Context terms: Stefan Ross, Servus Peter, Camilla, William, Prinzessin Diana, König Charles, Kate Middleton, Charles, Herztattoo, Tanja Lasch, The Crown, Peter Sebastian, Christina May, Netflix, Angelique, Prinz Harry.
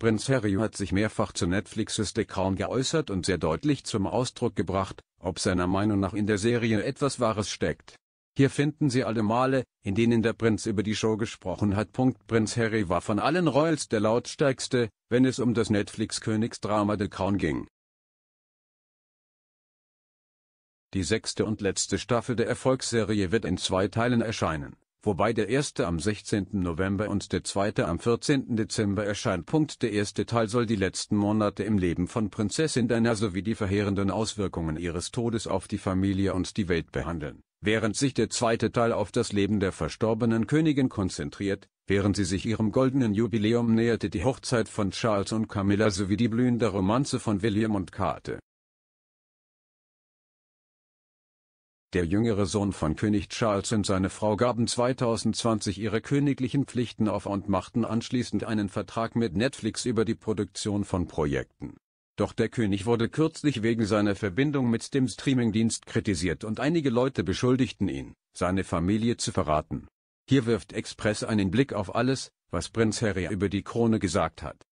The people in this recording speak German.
Prinz Harry hat sich mehrfach zu Netflix's The Crown geäußert und sehr deutlich zum Ausdruck gebracht, ob seiner Meinung nach in der Serie etwas Wahres steckt. Hier finden Sie alle Male, in denen der Prinz über die Show gesprochen hat. Prinz Harry war von allen Royals der lautstärkste, wenn es um das Netflix-Königsdrama The Crown ging. Die 6. und letzte Staffel der Erfolgsserie wird in 2 Teilen erscheinen, wobei der erste am 16. November und der zweite am 14. Dezember erscheint. Der erste Teil soll die letzten Monate im Leben von Prinzessin Diana sowie die verheerenden Auswirkungen ihres Todes auf die Familie und die Welt behandeln, während sich der zweite Teil auf das Leben der verstorbenen Königin konzentriert, während sie sich ihrem goldenen Jubiläum näherte, die Hochzeit von Charles und Camilla sowie die blühende Romanze von William und Kate. Der jüngere Sohn von König Charles und seine Frau gaben 2020 ihre königlichen Pflichten auf und machten anschließend einen Vertrag mit Netflix über die Produktion von Projekten. Doch der König wurde kürzlich wegen seiner Verbindung mit dem Streamingdienst kritisiert und einige Leute beschuldigten ihn, seine Familie zu verraten. Hier wirft Express einen Blick auf alles, was Prinz Harry über die Krone gesagt hat.